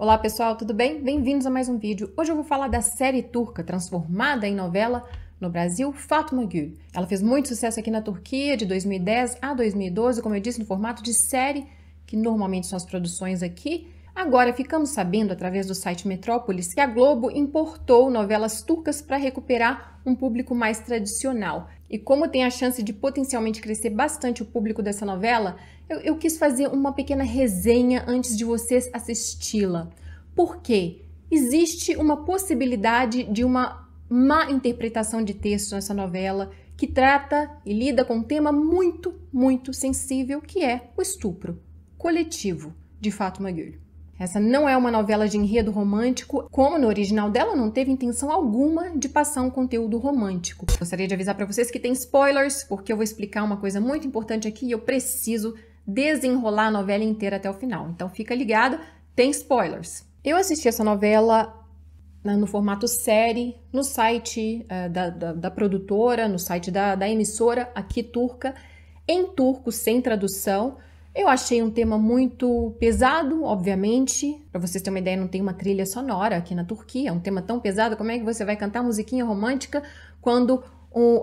Olá pessoal, tudo bem? Bem-vindos a mais um vídeo. Hoje eu vou falar da série turca transformada em novela no Brasil, Fatmagül. Ela fez muito sucesso aqui na Turquia de 2010 a 2012, como eu disse, no formato de série, que normalmente são as produções aqui. Agora ficamos sabendo, através do site Metrópoles, que a Globo importou novelas turcas para recuperar um público mais tradicional. E como tem a chance de potencialmente crescer bastante o público dessa novela, eu quis fazer uma pequena resenha antes de vocês assisti-la. Por quê? Existe uma possibilidade de uma má interpretação de texto nessa novela que trata e lida com um tema muito, muito sensível, que é o estupro coletivo de Fatmagül. Essa não é uma novela de enredo romântico, como no original dela não teve intenção alguma de passar um conteúdo romântico. Gostaria de avisar para vocês que tem spoilers, porque eu vou explicar uma coisa muito importante aqui e eu preciso desenrolar a novela inteira até o final. Então fica ligado, tem spoilers. Eu assisti essa novela no formato série, no site da produtora, no site da emissora, aqui turca, em turco, sem tradução. Eu achei um tema muito pesado, obviamente. Para vocês terem uma ideia, não tem uma trilha sonora aqui na Turquia. Um tema tão pesado, como é que você vai cantar musiquinha romântica quando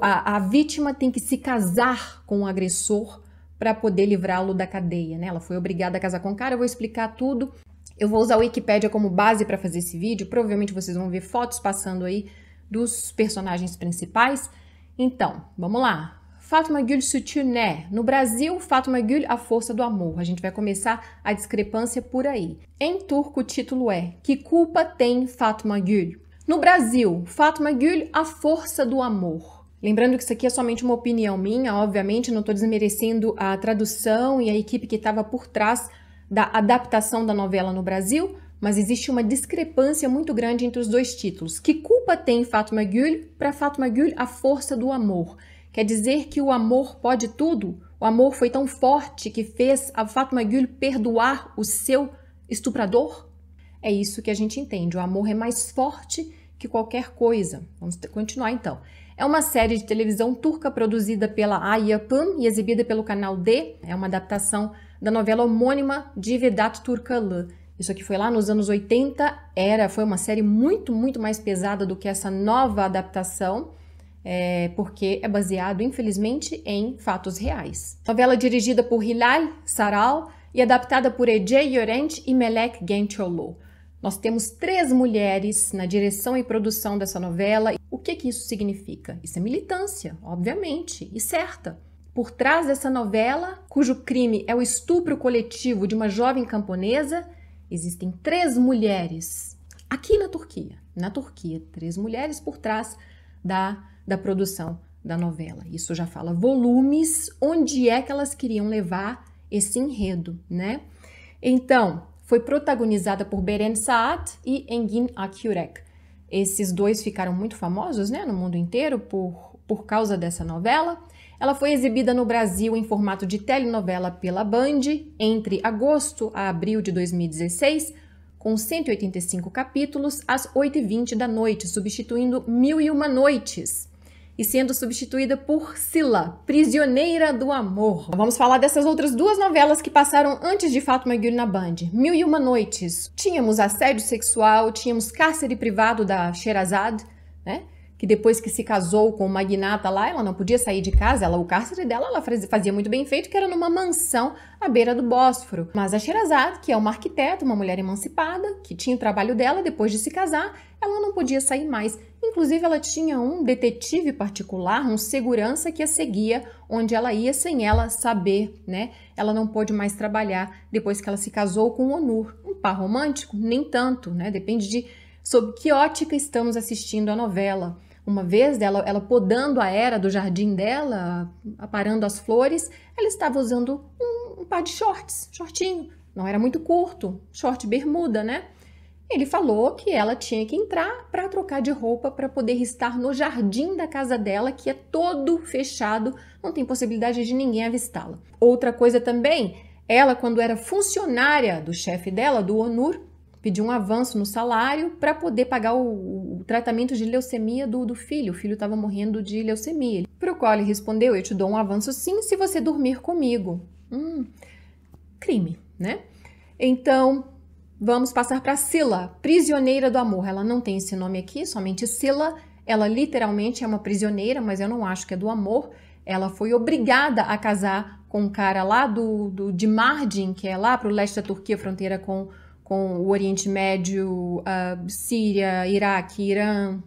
a vítima tem que se casar com o agressor para poder livrá-lo da cadeia, né? Ela foi obrigada a casar com o cara, eu vou explicar tudo. Eu vou usar a Wikipédia como base para fazer esse vídeo. Provavelmente vocês vão ver fotos passando aí dos personagens principais. Então, vamos lá. Fatmagül Sütuner. No Brasil, Fatmagül, a força do amor. A gente vai começar a discrepância por aí. Em turco, o título é Que culpa tem Fatmagül? No Brasil, Fatmagül, a força do amor. Lembrando que isso aqui é somente uma opinião minha, obviamente, não estou desmerecendo a tradução e a equipe que estava por trás da adaptação da novela no Brasil, mas existe uma discrepância muito grande entre os dois títulos. Que culpa tem Fatmagül para Fatmagül, a força do amor? Quer dizer que o amor pode tudo? O amor foi tão forte que fez a Fatmagül perdoar o seu estuprador? É isso que a gente entende. O amor é mais forte que qualquer coisa. Vamos continuar então. É uma série de televisão turca produzida pela Ay Yapım e exibida pelo canal D. É uma adaptação da novela homônima de Vedat Türkalı. Isso aqui foi lá nos anos 80. Foi uma série muito, muito mais pesada do que essa nova adaptação. Porque é baseado, infelizmente, em fatos reais. Novela dirigida por Hilal Saral e adaptada por Ece Yörenç e Melek Gençoğlu. Nós temos 3 mulheres na direção e produção dessa novela. O que que isso significa? Isso é militância, obviamente, e certa. Por trás dessa novela, cujo crime é o estupro coletivo de uma jovem camponesa, existem 3 mulheres aqui na Turquia. Na Turquia, 3 mulheres por trás da produção da novela. Isso já fala volumes, onde é que elas queriam levar esse enredo, né? Então, foi protagonizada por Beren Saat e Engin Akyurek. Esses dois ficaram muito famosos, né, no mundo inteiro por causa dessa novela. Ela foi exibida no Brasil em formato de telenovela pela Band entre agosto a abril de 2016, com 185 capítulos, às 20h20 da noite, substituindo 1001 noites e sendo substituída por Sila, Prisioneira do Amor. Vamos falar dessas outras 2 novelas que passaram antes de Fatmagül na Band. 1001 noites. Tínhamos assédio sexual, tínhamos cárcere privado da Sherazade, né? Que depois que se casou com o magnata lá, ela não podia sair de casa, o cárcere dela ela fazia muito bem feito, que era numa mansão à beira do Bósforo. Mas a Sherazade, que é uma arquiteta, uma mulher emancipada, que tinha o trabalho dela, depois de se casar, ela não podia sair mais. Inclusive, ela tinha um detetive particular, um segurança que a seguia onde ela ia sem ela saber, né? Ela não pôde mais trabalhar depois que ela se casou com o Onur. Um par romântico? Nem tanto, né? Depende de sob que ótica estamos assistindo a novela. Uma vez ela podando a era do jardim dela, aparando as flores, ela estava usando um par de shorts, shortinho. Não era muito curto, short bermuda, né? Ele falou que ela tinha que entrar para trocar de roupa para poder estar no jardim da casa dela, que é todo fechado, não tem possibilidade de ninguém avistá-la. Outra coisa também, ela quando era funcionária do chefe dela, do Onur, pediu um avanço no salário para poder pagar o tratamento de leucemia do filho. O filho estava morrendo de leucemia. Para o qual ele respondeu, eu te dou um avanço sim se você dormir comigo. Crime, né? Então, Vamos passar para Sila, prisioneira do amor. Ela não tem esse nome aqui, somente Sila. Ela literalmente é uma prisioneira, mas eu não acho que é do amor. Ela foi obrigada a casar com um cara lá de Mardin, que é lá para o leste da Turquia, fronteira com o Oriente Médio, Síria, Iraque, Irã,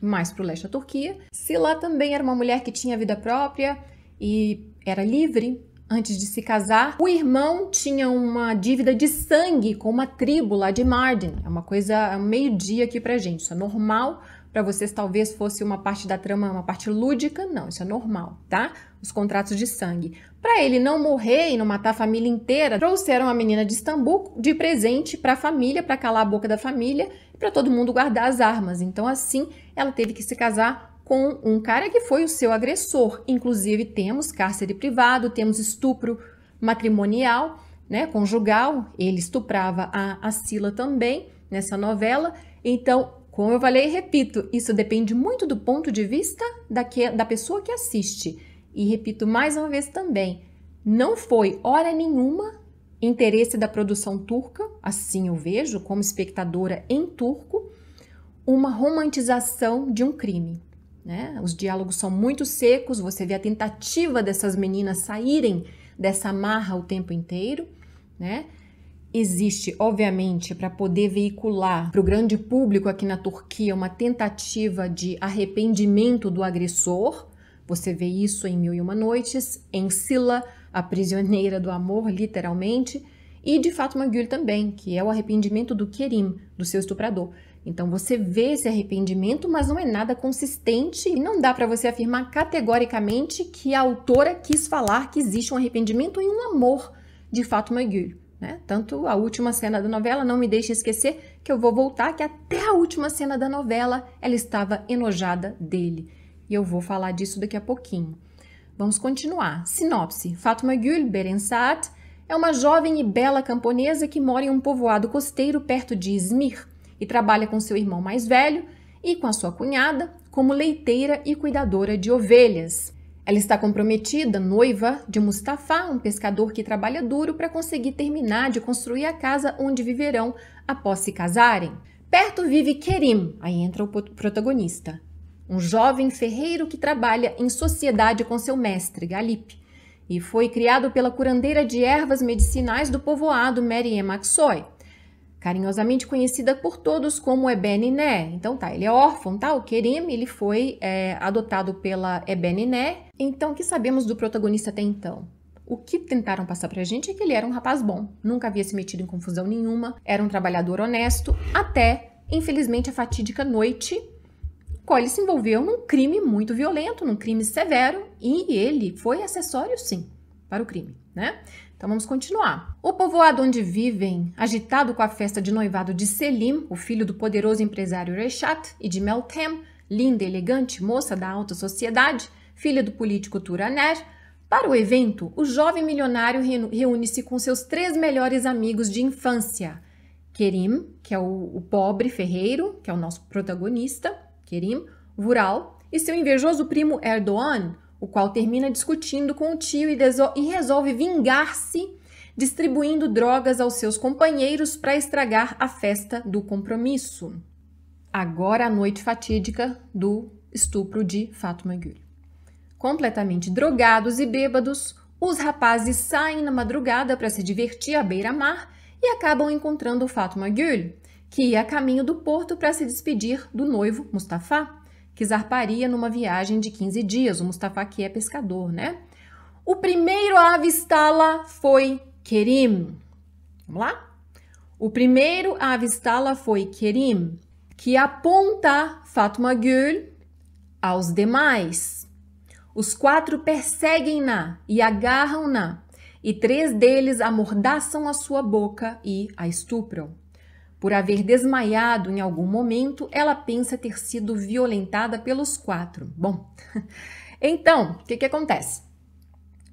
mais para o leste da Turquia. Sila também era uma mulher que tinha vida própria e era livre. Antes de se casar, o irmão tinha uma dívida de sangue com uma tribo lá de Mardin. É uma coisa, é meio-dia aqui pra gente. Isso é normal. Para vocês talvez fosse uma parte da trama, uma parte lúdica. Não, isso é normal, tá? Os contratos de sangue. Para ele não morrer e não matar a família inteira, trouxeram a menina de Istambul de presente para a família, para calar a boca da família, para todo mundo guardar as armas. Então, assim, ela teve que se casar com um cara que foi o seu agressor. Inclusive, temos cárcere privado, temos estupro matrimonial, né, conjugal. Ele estuprava a Sila também nessa novela. Então, como eu falei e repito, isso depende muito do ponto de vista da pessoa que assiste. E repito mais uma vez também, não foi hora nenhuma interesse da produção turca, assim eu vejo como espectadora em turco, uma romantização de um crime. Né? Os diálogos são muito secos, você vê a tentativa dessas meninas saírem dessa amarra o tempo inteiro, né? Existe, obviamente, para poder veicular para o grande público aqui na Turquia uma tentativa de arrependimento do agressor. Você vê isso em Mil e Uma Noites, em Sila, a prisioneira do amor, literalmente, e de Fatmagül também, que é o arrependimento do Kerim, do seu estuprador. Então, você vê esse arrependimento, mas não é nada consistente e não dá para você afirmar categoricamente que a autora quis falar que existe um arrependimento e um amor de Fatmagül, né? Tanto a última cena da novela, não me deixe esquecer que eu vou voltar, que até a última cena da novela ela estava enojada dele. E eu vou falar disso daqui a pouquinho. Vamos continuar. Sinopse. Fatmagül, Beren Saat, é uma jovem e bela camponesa que mora em um povoado costeiro perto de Esmir, e trabalha com seu irmão mais velho e com a sua cunhada como leiteira e cuidadora de ovelhas. Ela está comprometida, noiva de Mustafa, um pescador que trabalha duro para conseguir terminar de construir a casa onde viverão após se casarem. Perto vive Kerim, aí entra o protagonista, um jovem ferreiro que trabalha em sociedade com seu mestre, Galip, e foi criado pela curandeira de ervas medicinais do povoado Meriem Axoi, carinhosamente conhecida por todos como Eben Iné. Então tá, ele é órfão, tá? O Kerim, ele foi adotado pela Eben Iné. Então, o que sabemos do protagonista até então? O que tentaram passar pra gente é que ele era um rapaz bom, nunca havia se metido em confusão nenhuma, era um trabalhador honesto, até, infelizmente, a fatídica noite, qual ele se envolveu num crime muito violento, num crime severo, e ele foi acessório, sim, para o crime, né? Então vamos continuar. O povoado onde vivem, agitado com a festa de noivado de Selim, o filho do poderoso empresário Reshat, e de Meltem, linda e elegante moça da alta sociedade, filha do político Turaner. Para o evento, o jovem milionário reúne-se com seus 3 melhores amigos de infância. Kerim, que é o pobre ferreiro, que é o nosso protagonista, Kerim, Vural, e seu invejoso primo Erdoğan, o qual termina discutindo com o tio e resolve vingar-se, distribuindo drogas aos seus companheiros para estragar a festa do compromisso. Agora a noite fatídica do estupro de Fatmagül. Completamente drogados e bêbados, os rapazes saem na madrugada para se divertir à beira-mar e acabam encontrando Fatmagül, que ia a caminho do porto para se despedir do noivo Mustafa, que zarparia numa viagem de 15 dias. O Mustafa, que é pescador, né? O primeiro a avistá-la foi Kerim. Vamos lá? O primeiro a avistá-la foi Kerim, que aponta Fatmagül aos demais. Os 4 perseguem-na e agarram-na, e 3 deles amordaçam a sua boca e a estupram. Por haver desmaiado em algum momento, ela pensa ter sido violentada pelos 4. Bom, então, o que acontece?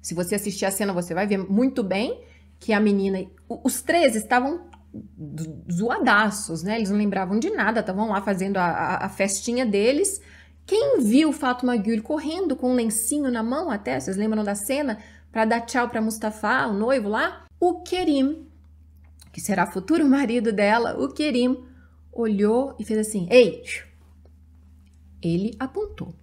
Se você assistir a cena, você vai ver muito bem que a menina... Os 3 estavam zoadaços, né? Eles não lembravam de nada, estavam lá fazendo a festinha deles. Quem viu Fatmagül correndo com um lencinho na mão até, vocês lembram da cena? Para dar tchau para Mustafa, o noivo lá? O Kerim, que será futuro marido dela, o Kerim, olhou e fez assim, ei! Ele apontou.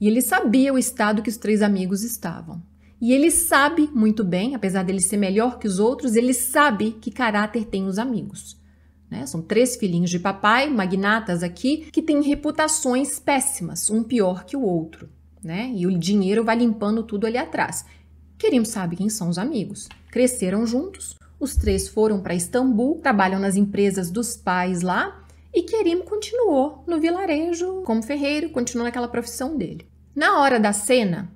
E ele sabia o estado que os três amigos estavam. E ele sabe muito bem, apesar dele ser melhor que os outros, ele sabe que caráter tem os amigos. Né? São três filhinhos de papai, magnatas aqui, que têm reputações péssimas, um pior que o outro. Né? E o dinheiro vai limpando tudo ali atrás. Kerim sabe quem são os amigos. Cresceram juntos, os três foram para Istambul, trabalham nas empresas dos pais lá, e Kerim continuou no vilarejo como ferreiro, continuou naquela profissão dele. Na hora da cena,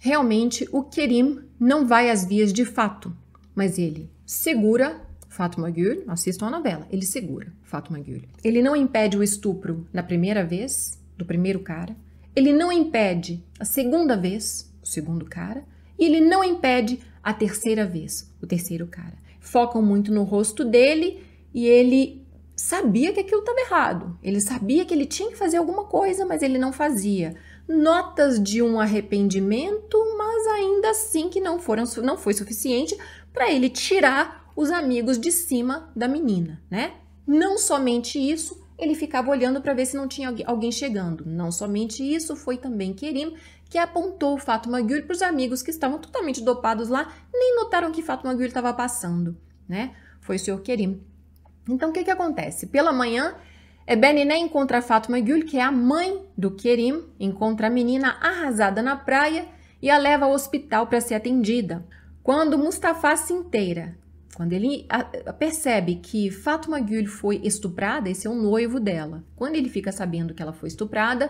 realmente o Kerim não vai às vias de fato, mas ele segura Fatmagül, assistam a novela, ele segura Fatmagül. Ele não impede o estupro na primeira vez, do primeiro cara, ele não impede a segunda vez, o segundo cara, e ele não impede a terceira vez, o terceiro cara. Focam muito no rosto dele e ele sabia que aquilo estava errado. Ele sabia que ele tinha que fazer alguma coisa, mas ele não fazia. Notas de um arrependimento, mas ainda assim que não foi suficiente para ele tirar os amigos de cima da menina, né? Não somente isso, ele ficava olhando para ver se não tinha alguém chegando. Não somente isso, foi também Kerim que apontou o Fatmagül para os amigos que estavam totalmente dopados lá, nem notaram que Fatmagül estava passando, né? Foi o senhor Kerim. Então, o que acontece? Pela manhã, Eben Iné encontra a Fatmagül, que é a mãe do Kerim, encontra a menina arrasada na praia e a leva ao hospital para ser atendida. Quando Mustafa se inteira, quando ele percebe que Fatmagül foi estuprada, esse é o noivo dela, quando ele fica sabendo que ela foi estuprada,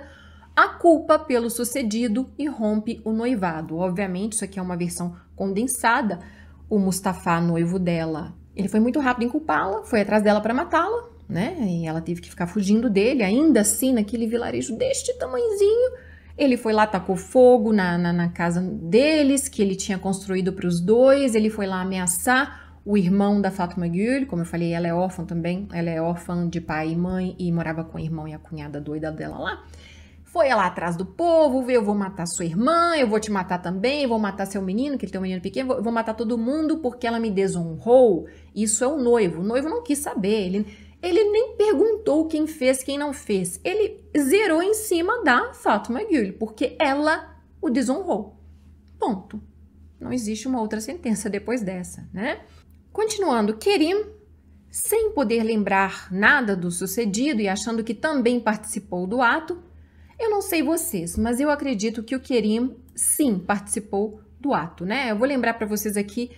a culpa pelo sucedido e rompe o noivado. Obviamente, isso aqui é uma versão condensada. O Mustafa, noivo dela, ele foi muito rápido em culpá-la, foi atrás dela para matá-la, né? E ela teve que ficar fugindo dele, ainda assim, naquele vilarejo deste tamanhozinho. Ele foi lá, tacou fogo na casa deles, que ele tinha construído para os dois. Ele foi lá ameaçar o irmão da Fatmagül, como eu falei, ela é órfã também. Ela é órfã de pai e mãe e morava com o irmão e a cunhada doida dela lá. Foi lá atrás do povo, eu vou matar sua irmã, eu vou te matar também, eu vou matar seu menino, que ele tem um menino pequeno, eu vou matar todo mundo porque ela me desonrou. Isso é o noivo não quis saber, ele nem perguntou quem fez, quem não fez. Ele zerou em cima da Fatmagül, porque ela o desonrou. Ponto. Não existe uma outra sentença depois dessa, né? Continuando, Kerim, sem poder lembrar nada do sucedido e achando que também participou do ato, eu não sei vocês, mas eu acredito que o Kerim, sim, participou do ato, né? Eu vou lembrar para vocês aqui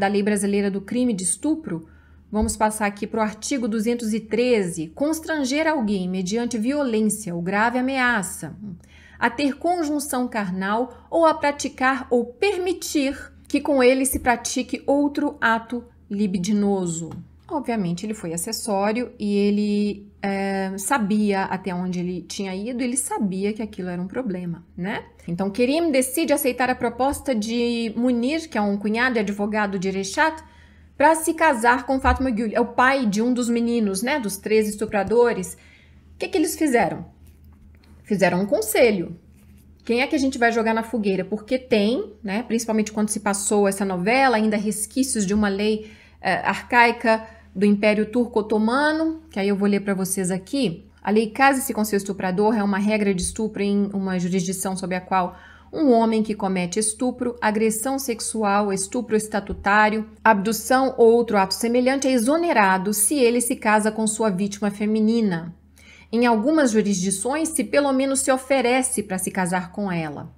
da Lei Brasileira do Crime de Estupro. Vamos passar aqui para o artigo 213. Constranger alguém, mediante violência ou grave ameaça, a ter conjunção carnal ou a praticar ou permitir que com ele se pratique outro ato libidinoso. Obviamente, ele foi acessório e ele sabia até onde ele tinha ido, ele sabia que aquilo era um problema, né? Então, Kerim decide aceitar a proposta de Munir, que é um cunhado e advogado de Reshat, para se casar com Fatmagül. É o pai de um dos meninos, né? Dos três estupradores. O que eles fizeram? Fizeram um conselho. Quem é que a gente vai jogar na fogueira? Porque tem, né? Principalmente quando se passou essa novela, ainda resquícios de uma lei arcaica do Império Turco-Otomano, que aí eu vou ler para vocês aqui. A lei case-se com seu estuprador é uma regra de estupro em uma jurisdição sob a qual um homem que comete estupro, agressão sexual, estupro estatutário, abdução ou outro ato semelhante é exonerado se ele se casa com sua vítima feminina. Em algumas jurisdições, se pelo menos se oferece para se casar com ela.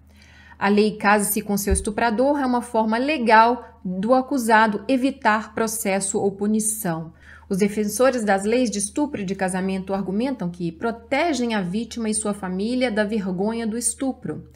A lei case-se com seu estuprador é uma forma legal do acusado evitar processo ou punição. Os defensores das leis de estupro e de casamento argumentam que protegem a vítima e sua família da vergonha do estupro.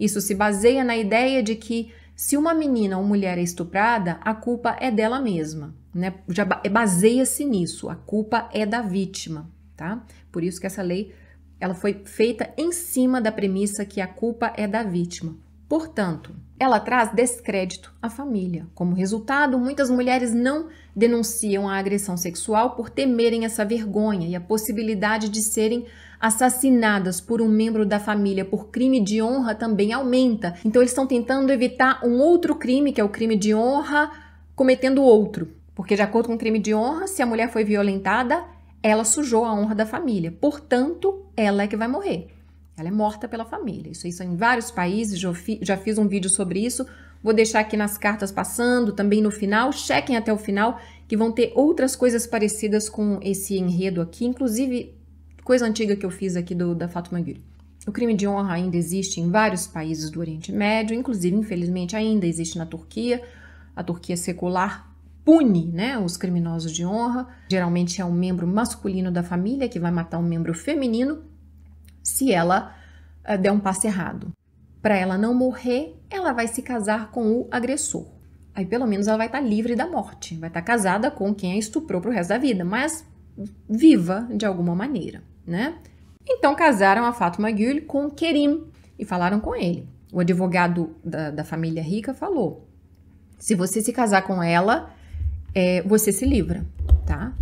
Isso se baseia na ideia de que se uma menina ou mulher é estuprada, a culpa é dela mesma, né? Já baseia-se nisso, a culpa é da vítima, tá? Por isso que essa lei ela foi feita em cima da premissa que a culpa é da vítima. Portanto, ela traz descrédito à família. Como resultado, muitas mulheres não denunciam a agressão sexual por temerem essa vergonha e a possibilidade de serem assassinadas por um membro da família por crime de honra também aumenta. Então, eles estão tentando evitar um outro crime, que é o crime de honra, cometendo outro. Porque, de acordo com o crime de honra, se a mulher foi violentada, ela sujou a honra da família. Portanto, ela é que vai morrer. Ela é morta pela família. Isso é em vários países, já fiz um vídeo sobre isso. Vou deixar aqui nas cartas passando, também no final. Chequem até o final, que vão ter outras coisas parecidas com esse enredo aqui. Inclusive, coisa antiga que eu fiz aqui da Fatmagül. O crime de honra ainda existe em vários países do Oriente Médio. Inclusive, infelizmente, ainda existe na Turquia. A Turquia secular pune, né, os criminosos de honra. Geralmente é um membro masculino da família que vai matar um membro feminino se ela der um passo errado. Para ela não morrer, ela vai se casar com o agressor. Aí pelo menos ela vai estar livre da morte, vai estar casada com quem a estuprou pro resto da vida, mas viva de alguma maneira, né? Então casaram a Fatmagül com Kerim e falaram com ele. O advogado da família rica falou: se você se casar com ela, você se livra, tá?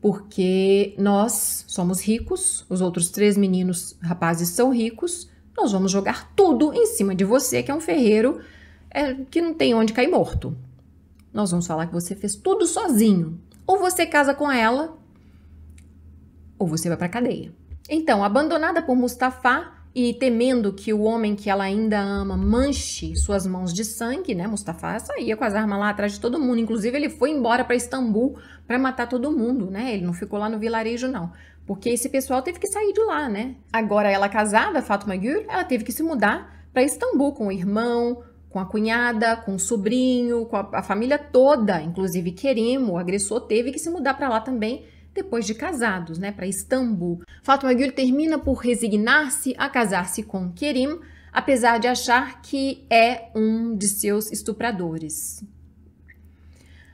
Porque nós somos ricos, os outros três meninos rapazes são ricos, nós vamos jogar tudo em cima de você, que é um ferreiro que não tem onde cair morto. Nós vamos falar que você fez tudo sozinho. Ou você casa com ela, ou você vai pra cadeia. Então, abandonada por Mustafa e temendo que o homem que ela ainda ama manche suas mãos de sangue, né? Mustafa saía com as armas lá atrás de todo mundo. Inclusive, ele foi embora para Istambul para matar todo mundo, né? Ele não ficou lá no vilarejo, não. Porque esse pessoal teve que sair de lá, né? Agora, ela casada, Fatmagül, ela teve que se mudar para Istambul com o irmão, com a cunhada, com o sobrinho, com a família toda. Inclusive, Kerim, o agressor, teve que se mudar para lá também, depois de casados, né, para Istambul. Fatmagül termina por resignar-se a casar-se com Kerim, apesar de achar que é um de seus estupradores.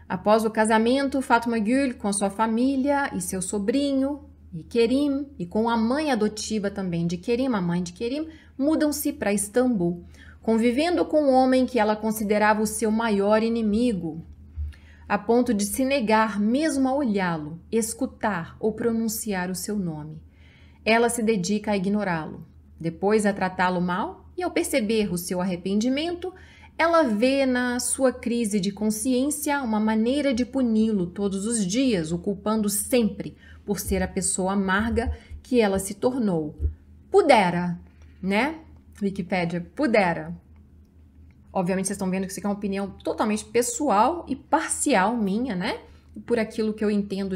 Após o casamento, Fatmagül, com sua família e seu sobrinho, e Kerim, e com a mãe adotiva também de Kerim, a mãe de Kerim, mudam-se para Istambul, convivendo com um homem que ela considerava o seu maior inimigo, a ponto de se negar mesmo a olhá-lo, escutar ou pronunciar o seu nome. Ela se dedica a ignorá-lo, depois a tratá-lo mal, e ao perceber o seu arrependimento, ela vê na sua crise de consciência uma maneira de puni-lo todos os dias, o culpando sempre por ser a pessoa amarga que ela se tornou. Pudera, né? Wikipédia, pudera. Obviamente, vocês estão vendo que isso aqui é uma opinião totalmente pessoal e parcial minha, né? Por aquilo que eu entendo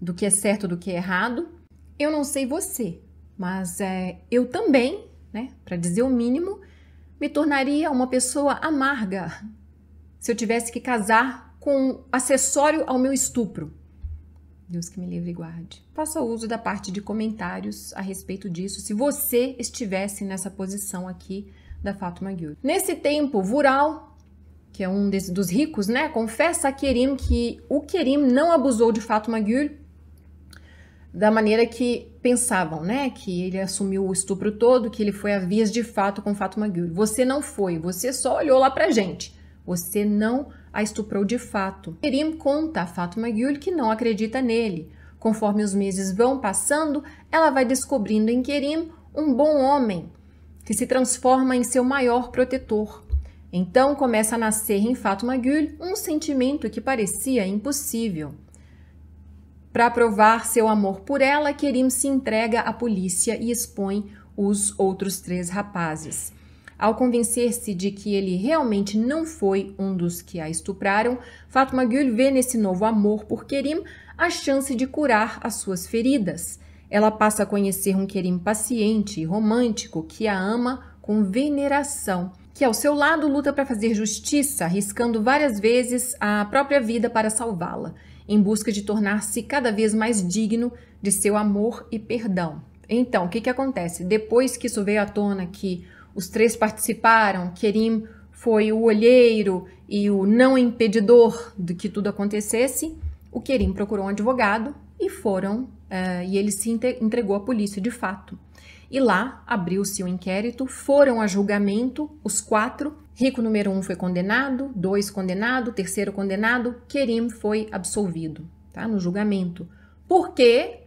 do que é certo e do que é errado. Eu não sei você, mas eu também, né, para dizer o mínimo, me tornaria uma pessoa amarga se eu tivesse que casar com um acessório ao meu estupro. Deus que me livre e guarde. Faça uso da parte de comentários a respeito disso, se você estivesse nessa posição aqui, da Fatmagül. Nesse tempo, Vural, que é um dos ricos, né, confessa a Kerim que o Kerim não abusou de Fatmagül da maneira que pensavam, né, que ele assumiu o estupro todo, que ele foi a vias de fato com Fatmagül. Você não foi, você só olhou lá pra gente. Você não a estuprou de fato. Kerim conta a Fatmagül que não acredita nele. Conforme os meses vão passando, ela vai descobrindo em Kerim um bom homem, que se transforma em seu maior protetor. Então começa a nascer em Fatmagül um sentimento que parecia impossível. Para provar seu amor por ela, Kerim se entrega à polícia e expõe os outros três rapazes. Ao convencer-se de que ele realmente não foi um dos que a estupraram, Fatmagül vê nesse novo amor por Kerim a chance de curar as suas feridas. Ela passa a conhecer um Kerim paciente e romântico que a ama com veneração, que ao seu lado luta para fazer justiça, arriscando várias vezes a própria vida para salvá-la, em busca de tornar-se cada vez mais digno de seu amor e perdão. Então, o que acontece? Depois que isso veio à tona, que os três participaram, Kerim foi o olheiro e o não impedidor de que tudo acontecesse, o Kerim procurou um advogado e ele se entregou à polícia de fato. E lá abriu-se um inquérito, foram a julgamento os quatro. Rico número 1 foi condenado, 2 condenado, 3º condenado, Kerim foi absolvido, tá? No julgamento. Porque,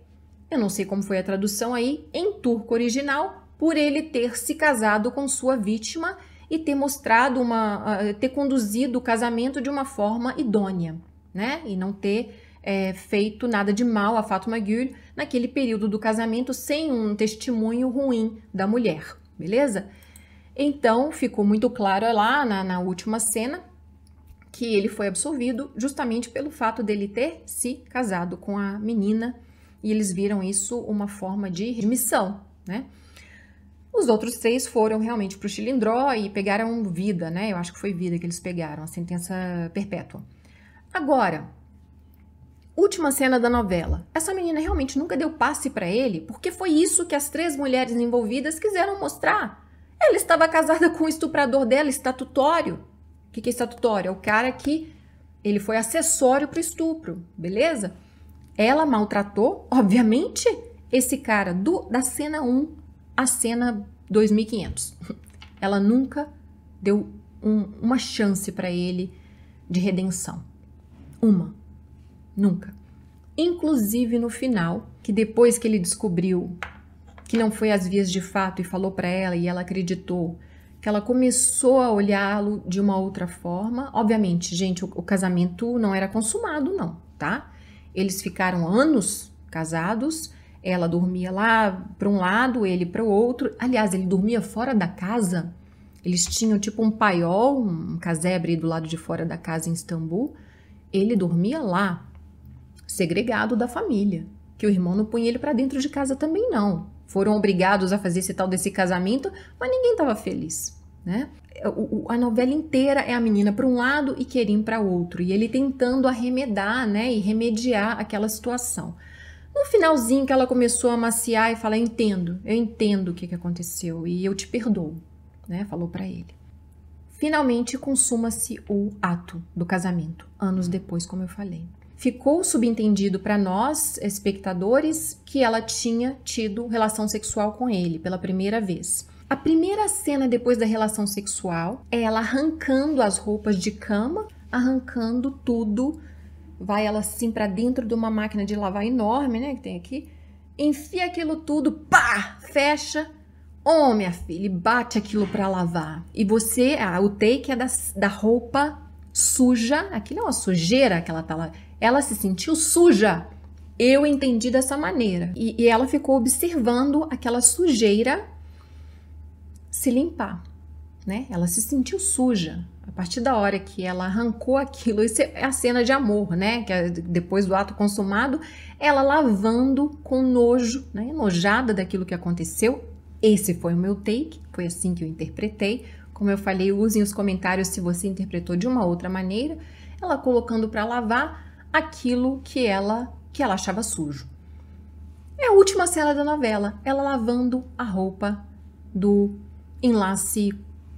eu não sei como foi a tradução aí, em turco original, por ele ter se casado com sua vítima e ter conduzido o casamento de uma forma idônea. né? E não ter feito nada de mal a Fatmagül naquele período do casamento sem um testemunho ruim da mulher, beleza? Então, ficou muito claro lá na última cena que ele foi absolvido justamente pelo fato dele ter se casado com a menina e eles viram isso uma forma de remissão, né? Os outros três foram realmente para o Chilindró e pegaram vida, né? Eu acho que foi vida que eles pegaram, a sentença perpétua. Agora, última cena da novela. Essa menina realmente nunca deu passe para ele, porque foi isso que as três mulheres envolvidas quiseram mostrar. Ela estava casada com o estuprador dela, estatutório. O que é estatutório? É o cara que ele foi acessório para o estupro, beleza? Ela maltratou, obviamente, esse cara da cena 1 à cena 2500. Ela nunca deu uma chance para ele de redenção. Uma. Nunca. Inclusive no final, que depois que ele descobriu que não foi às vias de fato e falou para ela e ela acreditou, que ela começou a olhá-lo de uma outra forma. Obviamente, gente, o casamento não era consumado, não, tá? Eles ficaram anos casados, ela dormia lá para um lado, ele para o outro. Aliás, ele dormia fora da casa, eles tinham tipo um paiol, um casebre do lado de fora da casa em Istambul. Ele dormia lá, segregado da família, que o irmão não punha ele para dentro de casa também não. Foram obrigados a fazer esse tal desse casamento, mas ninguém estava feliz, né? A novela inteira é a menina para um lado e Kerim para outro, e ele tentando arremedar, né, e remediar aquela situação. No finalzinho que ela começou a maciar e falar, eu entendo o que aconteceu e eu te perdoo, né, falou para ele. Finalmente consuma-se o ato do casamento, anos depois, como eu falei. Ficou subentendido para nós, espectadores, que ela tinha tido relação sexual com ele pela primeira vez. A primeira cena depois da relação sexual é ela arrancando as roupas de cama, arrancando tudo. Vai ela assim para dentro de uma máquina de lavar enorme, né, que tem aqui. Enfia aquilo tudo, pá, fecha. Ô, minha filha, bate aquilo para lavar. E você, o take é da roupa suja. Aquilo é uma sujeira que ela tá lá. Ela se sentiu suja. Eu entendi dessa maneira. E ela ficou observando aquela sujeira se limpar, né? Ela se sentiu suja. A partir da hora que ela arrancou aquilo, isso é a cena de amor, né? Que é depois do ato consumado, ela lavando com nojo, né? Enojada daquilo que aconteceu. Esse foi o meu take, foi assim que eu interpretei. Como eu falei, usem os comentários se você interpretou de uma outra maneira. Ela colocando para lavar aquilo que ela achava sujo. É a última cena da novela, ela lavando a roupa do enlace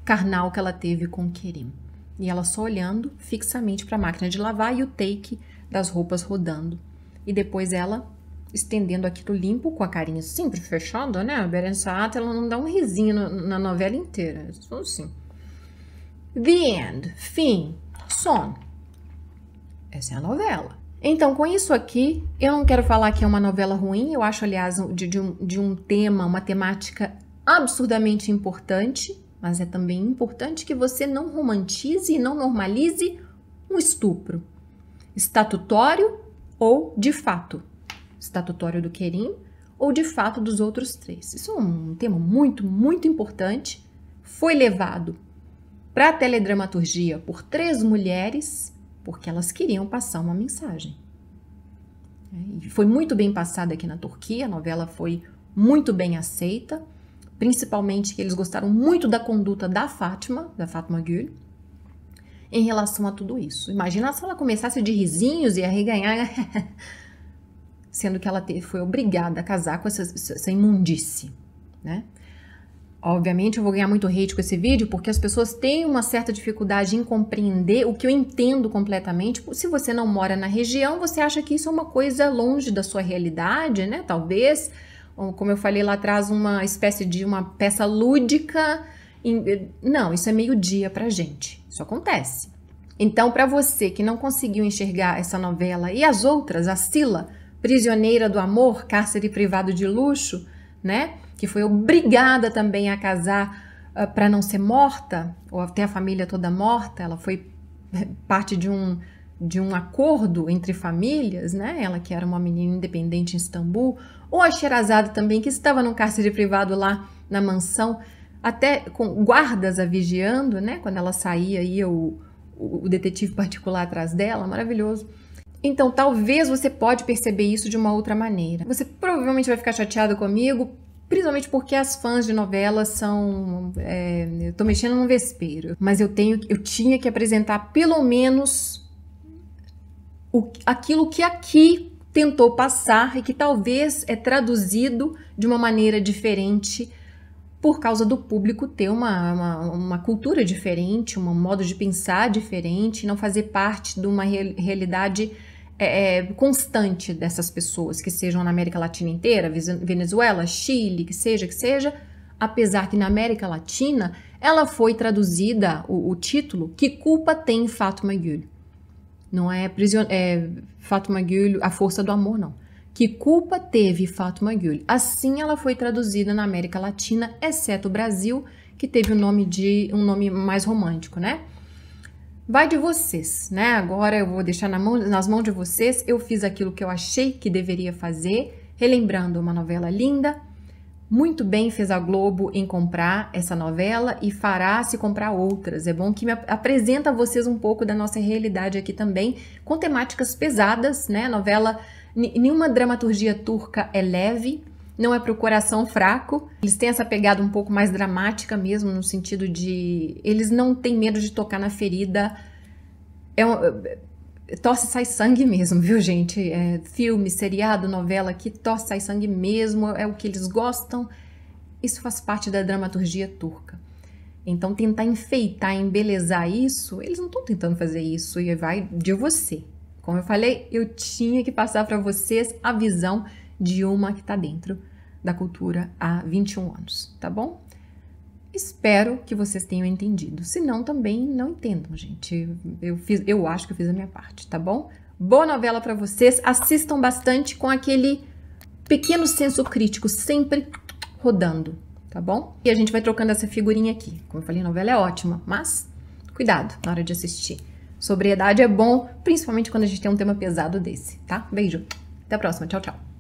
carnal que ela teve com Kerim. E ela só olhando fixamente para a máquina de lavar e o take das roupas rodando. E depois ela estendendo aquilo limpo com a carinha sempre fechada, né? A Beren Saat, ela não dá um risinho na novela inteira. Só assim. The end. Fim. Sono. Essa é a novela. Então, com isso aqui, eu não quero falar que é uma novela ruim. Eu acho, aliás, de um tema, uma temática absurdamente importante, mas é também importante que você não romantize e não normalize um estupro. Estatutório ou de fato. Estatutório do Kerim ou de fato dos outros três. Isso é um tema muito, muito importante. Foi levado para a teledramaturgia por três mulheres porque elas queriam passar uma mensagem. E foi muito bem passada aqui na Turquia, a novela foi muito bem aceita, principalmente que eles gostaram muito da conduta da Fatmagül, em relação a tudo isso. Imagina se ela começasse de risinhos e arreganhar, sendo que ela foi obrigada a casar com essa imundice, né? Obviamente eu vou ganhar muito hate com esse vídeo, porque as pessoas têm uma certa dificuldade em compreender o que eu entendo completamente. Se você não mora na região, você acha que isso é uma coisa longe da sua realidade, né? Talvez, como eu falei lá atrás, uma espécie de uma peça lúdica. Não, isso é meio-dia pra gente, isso acontece. Então, para você que não conseguiu enxergar essa novela e as outras, a Sila, prisioneira do amor, cárcere privado de luxo, né? Que foi obrigada também a casar para não ser morta, ou até a família toda morta. Ela foi parte de um de um acordo entre famílias, né? Ela que era uma menina independente em Istambul, ou a Sherazade também, que estava num cárcere privado lá na mansão, até com guardas a vigiando, né? Quando ela saía, ia o detetive particular atrás dela, maravilhoso. Então, talvez você pode perceber isso de uma outra maneira. Você provavelmente vai ficar chateado comigo, principalmente porque as fãs de novelas são... eu tô mexendo num vespeiro, mas eu tinha que apresentar pelo menos aquilo que aqui tentou passar e que talvez é traduzido de uma maneira diferente por causa do público ter uma cultura diferente, um modo de pensar diferente, não fazer parte de uma realidade constante dessas pessoas, que sejam na América Latina inteira, Venezuela, Chile, que seja, apesar que na América Latina ela foi traduzida, o título, Que Culpa Tem Fatmagül? Não é, Fatmagül, A Força do Amor, não. Que culpa teve Fatmagül? Assim ela foi traduzida na América Latina, exceto o Brasil, que teve um nome mais romântico, né? Vai de vocês, né? Agora eu vou deixar nas mãos de vocês. Eu fiz aquilo que eu achei que deveria fazer, relembrando uma novela linda. Muito bem fez a Globo em comprar essa novela e fará se comprar outras. É bom que me apresenta a vocês um pouco da nossa realidade aqui também, com temáticas pesadas, né? Novela... Nenhuma dramaturgia turca é leve, não é pro coração fraco. Eles têm essa pegada um pouco mais dramática mesmo, no sentido de... Eles não têm medo de tocar na ferida. Torce e sai sangue mesmo, viu, gente? Filme, seriado, novela aqui, torce e sai sangue mesmo, é o que eles gostam. Isso faz parte da dramaturgia turca. Então, tentar enfeitar, embelezar isso, eles não estão tentando fazer isso, e vai de você. Como eu falei, eu tinha que passar para vocês a visão de uma que está dentro da cultura há 21 anos, tá bom? Espero que vocês tenham entendido. Se não, também não entendam, gente. Eu acho que eu fiz a minha parte, tá bom? Boa novela para vocês. Assistam bastante com aquele pequeno senso crítico sempre rodando, tá bom? E a gente vai trocando essa figurinha aqui. Como eu falei, a novela é ótima, mas cuidado na hora de assistir. Sobriedade é bom, principalmente quando a gente tem um tema pesado desse, tá? Beijo, até a próxima, tchau, tchau.